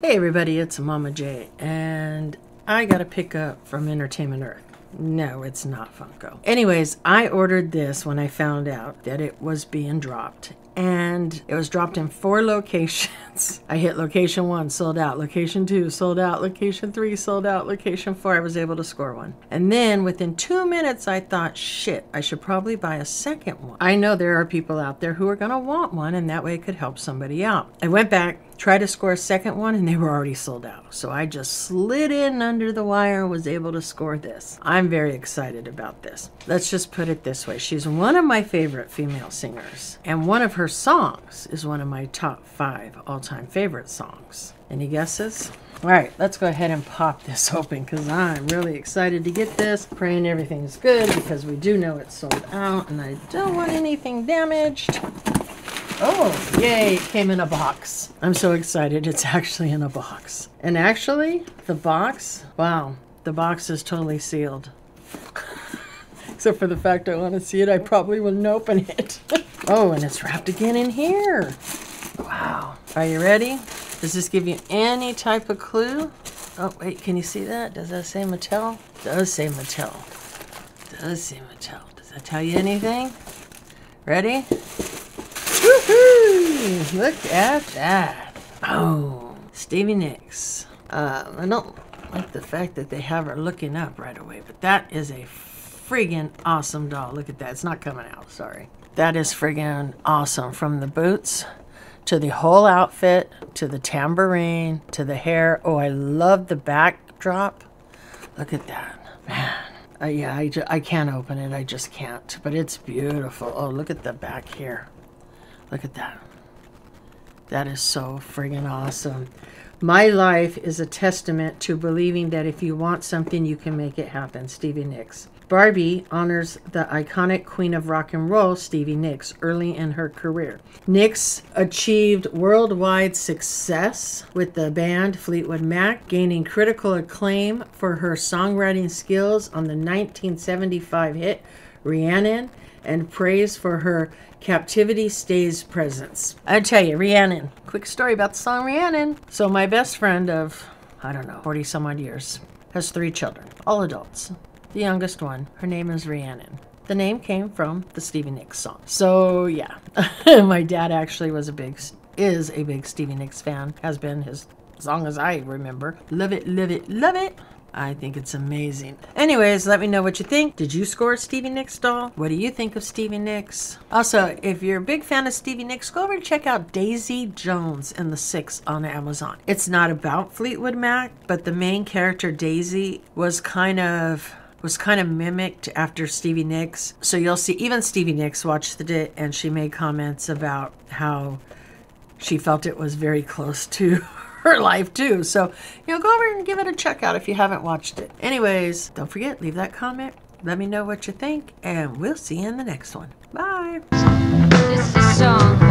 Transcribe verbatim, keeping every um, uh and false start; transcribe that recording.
Hey everybody, it's Mama J, and I got a pickup from Entertainment Earth. No, it's not Funko. Anyways, I ordered this when I found out that it was being dropped, and it was dropped in four locations. I hit location one, sold out, location two, sold out, location three, sold out, location four, I was able to score one. And then within two minutes, I thought, shit, I should probably buy a second one. I know there are people out there who are gonna want one, and that way it could help somebody out. I went back, tried to score a second one, and they were already sold out. So I just slid in under the wire and was able to score this. I'm very excited about this. Let's just put it this way. She's one of my favorite female singers, and one of her songs is one of my top five all-time favorite songs. Any guesses? All right, let's go ahead and pop this open because I'm really excited to get this. Praying everything's good because we do know it's sold out and I don't want anything damaged. Oh, yay, it came in a box. I'm so excited it's actually in a box. And actually, the box, wow, the box is totally sealed. Except for the fact I want to see it, I probably wouldn't open it. Oh, and it's wrapped again in here. Wow. Are you ready? Does this give you any type of clue? Oh, wait, can you see that? Does that say Mattel? Does say Mattel. Does say Mattel. Does that tell you anything? Ready? Woohoo! Look at that. Oh, Stevie Nicks. Uh, I don't like the fact that they have her looking up right away, but that is a friggin' awesome doll. Look at that. It's not coming out. Sorry. That is friggin' awesome. From the boots to the whole outfit to the tambourine to the hair. Oh, I love the backdrop. Look at that. Man. Uh, yeah, I, ju I can't open it. I just can't. But it's beautiful. Oh, look at the back here. Look at that. That is so friggin' awesome. My life is a testament to believing that if you want something, you can make it happen. Stevie Nicks. Barbie honors the iconic queen of rock and roll, Stevie Nicks, early in her career. Nicks achieved worldwide success with the band Fleetwood Mac, gaining critical acclaim for her songwriting skills on the nineteen seventy-five hit Rhiannon, and praise for her captivity stays presence. I tell you, Rhiannon. Quick story about the song Rhiannon. So my best friend of, I don't know, forty some odd years, has three children, all adults. The youngest one, her name is Rhiannon. The name came from the Stevie Nicks song. So yeah, my dad actually was a big, is a big Stevie Nicks fan, has been his, as long as I remember. Love it, love it, love it. I think it's amazing. Anyways, let me know what you think. Did you score a Stevie Nicks doll? What do you think of Stevie Nicks? Also, if you're a big fan of Stevie Nicks, go over and check out Daisy Jones and the Six on Amazon. It's not about Fleetwood Mac, but the main character, Daisy, was kind of... was kind of mimicked after Stevie Nicks. So you'll see, even Stevie Nicks watched it and she made comments about how she felt it was very close to her life too. So, you know, go over and give it a check out if you haven't watched it. Anyways, don't forget, leave that comment. Let me know what you think and we'll see you in the next one. Bye. This is a song.